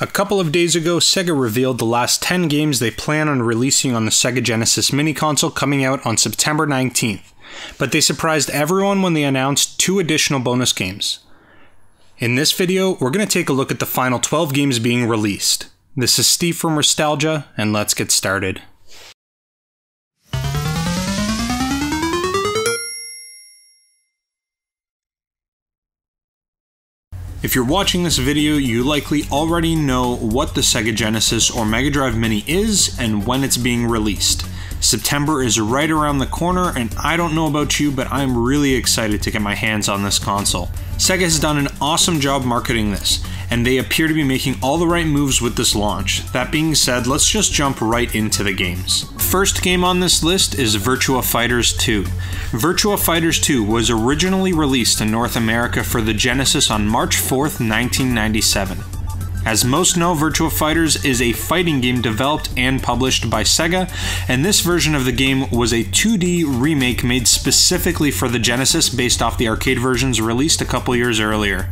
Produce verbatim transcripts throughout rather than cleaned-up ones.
A couple of days ago, Sega revealed the last ten games they plan on releasing on the Sega Genesis Mini console coming out on September nineteenth, but they surprised everyone when they announced two additional bonus games. In this video, we're going to take a look at the final twelve games being released. This is Steve from Restalgia, and let's get started. If you're watching this video, you likely already know what the Sega Genesis or Mega Drive Mini is and when it's being released. September is right around the corner, and I don't know about you, but I'm really excited to get my hands on this console. Sega has done an awesome job marketing this, and they appear to be making all the right moves with this launch. That being said, let's just jump right into the games. First game on this list is Virtua Fighters two. Virtua Fighters two was originally released in North America for the Genesis on March fourth, nineteen ninety-seven. As most know, Virtua Fighters is a fighting game developed and published by Sega, and this version of the game was a two D remake made specifically for the Genesis based off the arcade versions released a couple years earlier.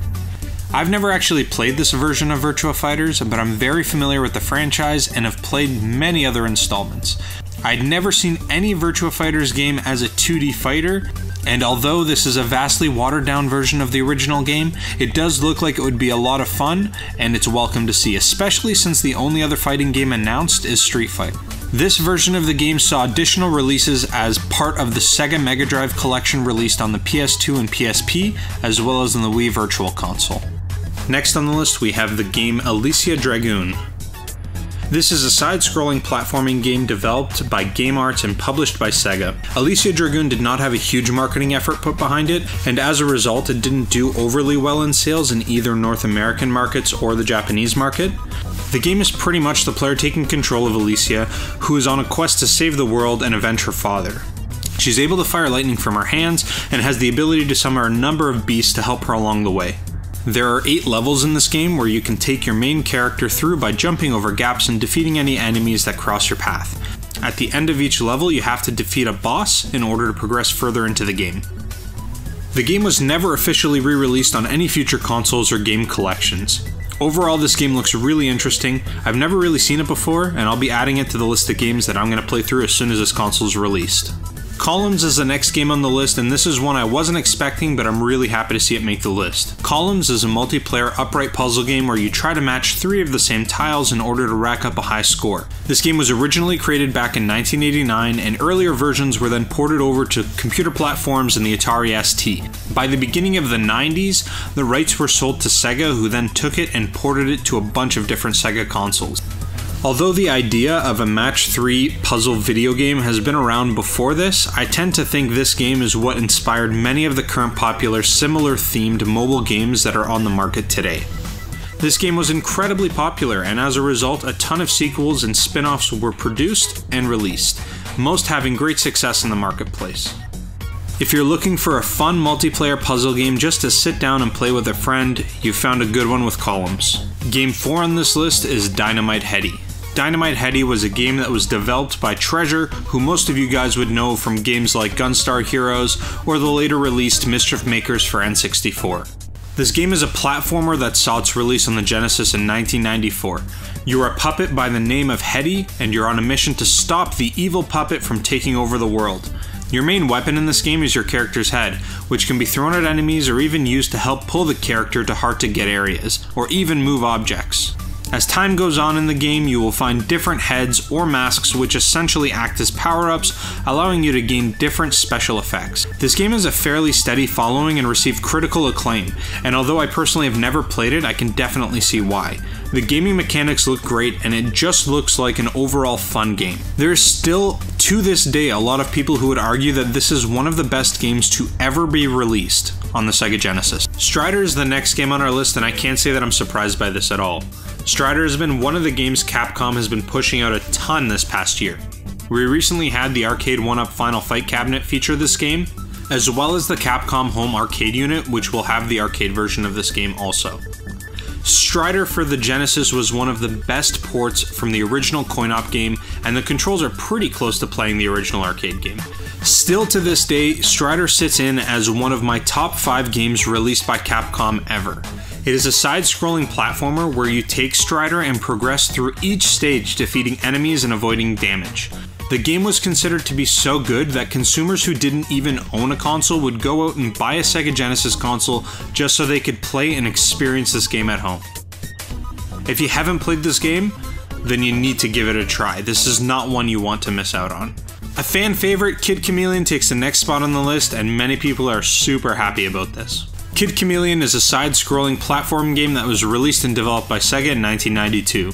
I've never actually played this version of Virtua Fighters, but I'm very familiar with the franchise and have played many other installments. I'd never seen any Virtua Fighters game as a two D fighter, and although this is a vastly watered-down version of the original game, it does look like it would be a lot of fun, and it's welcome to see, especially since the only other fighting game announced is Street Fighter. This version of the game saw additional releases as part of the Sega Mega Drive collection released on the P S two and P S P, as well as on the Wii Virtual Console. Next on the list we have the game Alicia Dragoon. This is a side-scrolling platforming game developed by Game Arts and published by Sega. Alicia Dragoon did not have a huge marketing effort put behind it, and as a result it didn't do overly well in sales in either North American markets or the Japanese market. The game is pretty much the player taking control of Alicia, who is on a quest to save the world and avenge her father. She's able to fire lightning from her hands, and has the ability to summon a number of beasts to help her along the way. There are eight levels in this game where you can take your main character through by jumping over gaps and defeating any enemies that cross your path. At the end of each level, you have to defeat a boss in order to progress further into the game. The game was never officially re-released on any future consoles or game collections. Overall, this game looks really interesting. I've never really seen it before, and I'll be adding it to the list of games that I'm going to play through as soon as this console is released. Columns is the next game on the list, and this is one I wasn't expecting, but I'm really happy to see it make the list. Columns is a multiplayer upright puzzle game where you try to match three of the same tiles in order to rack up a high score. This game was originally created back in nineteen eighty-nine, and earlier versions were then ported over to computer platforms and the Atari S T. By the beginning of the nineties, the rights were sold to Sega, who then took it and ported it to a bunch of different Sega consoles. Although the idea of a match three puzzle video game has been around before this, I tend to think this game is what inspired many of the current popular similar themed mobile games that are on the market today. This game was incredibly popular, and as a result a ton of sequels and spin-offs were produced and released, most having great success in the marketplace. If you're looking for a fun multiplayer puzzle game just to sit down and play with a friend, you've found a good one with Columns. Game four on this list is Dynamite Headdy. Dynamite Headdy was a game that was developed by Treasure, who most of you guys would know from games like Gunstar Heroes or the later released Mischief Makers for N sixty-four. This game is a platformer that saw its release on the Genesis in nineteen ninety-four. You're a puppet by the name of Headdy, and you're on a mission to stop the evil puppet from taking over the world. Your main weapon in this game is your character's head, which can be thrown at enemies or even used to help pull the character to hard-to-get areas, or even move objects. As time goes on in the game, you will find different heads or masks which essentially act as power-ups, allowing you to gain different special effects. This game has a fairly steady following and received critical acclaim, and although I personally have never played it, I can definitely see why. The gaming mechanics look great, and it just looks like an overall fun game. There's still, to this day, a lot of people who would argue that this is one of the best games to ever be released on the Sega Genesis. Strider is the next game on our list, and I can't say that I'm surprised by this at all. Strider has been one of the games Capcom has been pushing out a ton this past year. We recently had the Arcade one-Up Final Fight cabinet feature this game, as well as the Capcom Home Arcade unit, which will have the arcade version of this game also. Strider for the Genesis was one of the best ports from the original coin-op game, and the controls are pretty close to playing the original arcade game. Still to this day, Strider sits in as one of my top five games released by Capcom ever. It is a side-scrolling platformer where you take Strider and progress through each stage, defeating enemies and avoiding damage. The game was considered to be so good that consumers who didn't even own a console would go out and buy a Sega Genesis console just so they could play and experience this game at home. If you haven't played this game, then you need to give it a try. This is not one you want to miss out on. A fan favorite, Kid Chameleon takes the next spot on the list, and many people are super happy about this. Kid Chameleon is a side-scrolling platform game that was released and developed by Sega in nineteen ninety-two.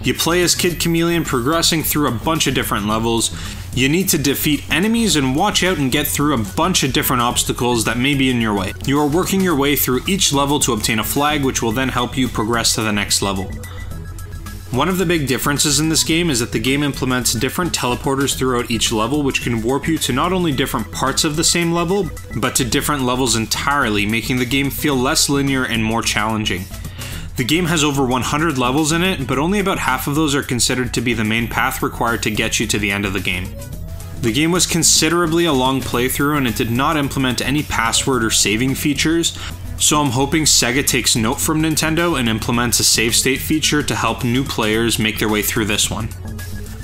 You play as Kid Chameleon, progressing through a bunch of different levels. You need to defeat enemies and watch out and get through a bunch of different obstacles that may be in your way. You are working your way through each level to obtain a flag, which will then help you progress to the next level. One of the big differences in this game is that the game implements different teleporters throughout each level, which can warp you to not only different parts of the same level, but to different levels entirely, making the game feel less linear and more challenging. The game has over one hundred levels in it, but only about half of those are considered to be the main path required to get you to the end of the game. The game was considerably a long playthrough, and it did not implement any password or saving features, so I'm hoping Sega takes note from Nintendo and implements a save state feature to help new players make their way through this one.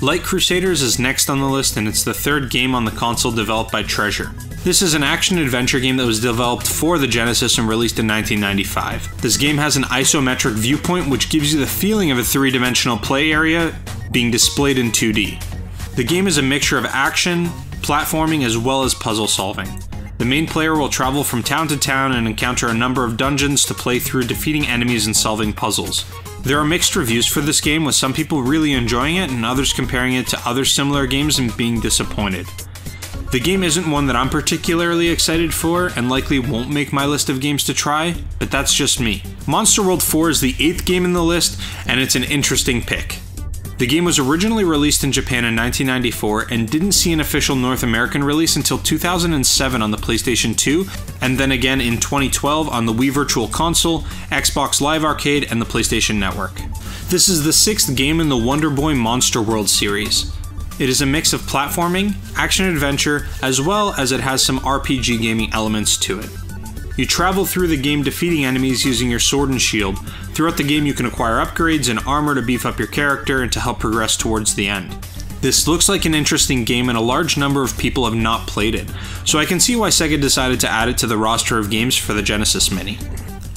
Light Crusaders is next on the list, and it's the third game on the console developed by Treasure. This is an action-adventure game that was developed for the Genesis and released in nineteen ninety-five. This game has an isometric viewpoint, which gives you the feeling of a three-dimensional play area being displayed in two D. The game is a mixture of action, platforming, as well as puzzle solving. The main player will travel from town to town and encounter a number of dungeons to play through, defeating enemies and solving puzzles. There are mixed reviews for this game, with some people really enjoying it and others comparing it to other similar games and being disappointed. The game isn't one that I'm particularly excited for and likely won't make my list of games to try, but that's just me. Monster World four is the eighth game in the list, and it's an interesting pick. The game was originally released in Japan in nineteen ninety-four and didn't see an official North American release until two thousand seven on the PlayStation two, and then again in twenty twelve on the Wii Virtual Console, Xbox Live Arcade, and the PlayStation Network. This is the sixth game in the Wonder Boy Monster World series. It is a mix of platforming, action-adventure, as well as it has some R P G gaming elements to it. You travel through the game defeating enemies using your sword and shield. Throughout the game you can acquire upgrades and armor to beef up your character and to help progress towards the end. This looks like an interesting game, and a large number of people have not played it, so I can see why Sega decided to add it to the roster of games for the Genesis Mini.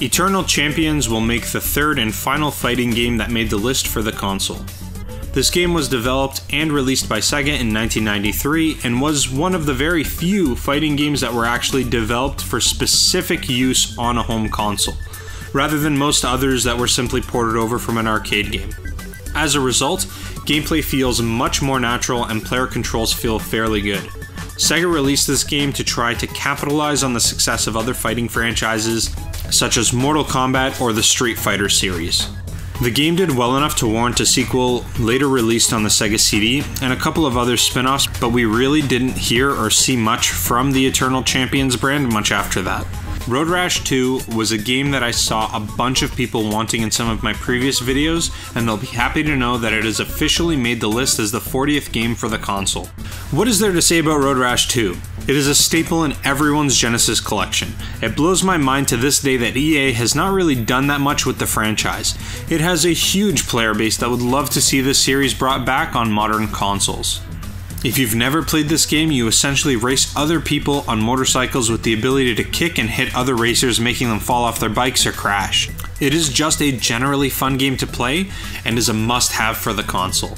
Eternal Champions will make the third and final fighting game that made the list for the console. This game was developed and released by Sega in nineteen ninety-three and was one of the very few fighting games that were actually developed for specific use on a home console, rather than most others that were simply ported over from an arcade game. As a result, gameplay feels much more natural and player controls feel fairly good. Sega released this game to try to capitalize on the success of other fighting franchises such as Mortal Kombat or the Street Fighter series. The game did well enough to warrant a sequel, later released on the Sega C D, and a couple of other spin-offs, but we really didn't hear or see much from the Eternal Champions brand much after that. Road Rash two was a game that I saw a bunch of people wanting in some of my previous videos, and they'll be happy to know that it has officially made the list as the fortieth game for the console. What is there to say about Road Rash two? It is a staple in everyone's Genesis collection. It blows my mind to this day that E A has not really done that much with the franchise. It has a huge player base that would love to see this series brought back on modern consoles. If you've never played this game, you essentially race other people on motorcycles with the ability to kick and hit other racers, making them fall off their bikes or crash. It is just a generally fun game to play and is a must-have for the console.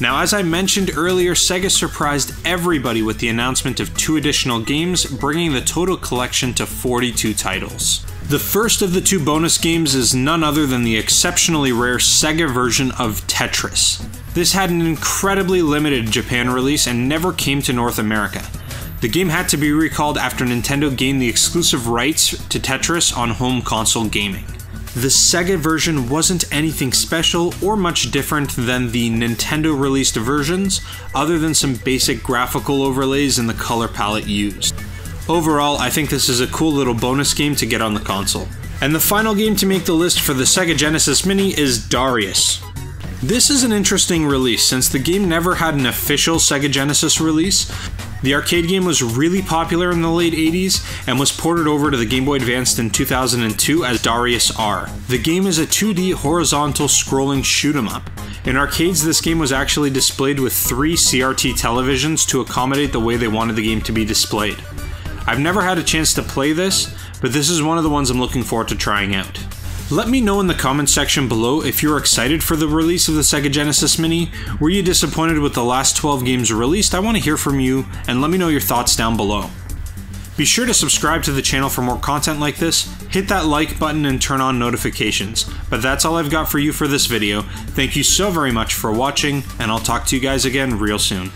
Now, as I mentioned earlier, Sega surprised everybody with the announcement of two additional games, bringing the total collection to forty-two titles. The first of the two bonus games is none other than the exceptionally rare Sega version of Tetris. This had an incredibly limited Japan release and never came to North America. The game had to be recalled after Nintendo gained the exclusive rights to Tetris on home console gaming. The Sega version wasn't anything special or much different than the Nintendo-released versions, other than some basic graphical overlays and the color palette used. Overall, I think this is a cool little bonus game to get on the console. And the final game to make the list for the Sega Genesis Mini is Darius. This is an interesting release, since the game never had an official Sega Genesis release. The arcade game was really popular in the late eighties and was ported over to the Game Boy Advance in two thousand two as Darius R. The game is a two D horizontal scrolling shoot-em-up. In arcades, this game was actually displayed with three C R T televisions to accommodate the way they wanted the game to be displayed. I've never had a chance to play this, but this is one of the ones I'm looking forward to trying out. Let me know in the comments section below if you're excited for the release of the Sega Genesis Mini. Were you disappointed with the last twelve games released? I want to hear from you, and let me know your thoughts down below. Be sure to subscribe to the channel for more content like this, hit that like button and turn on notifications. But that's all I've got for you for this video. Thank you so very much for watching, and I'll talk to you guys again real soon.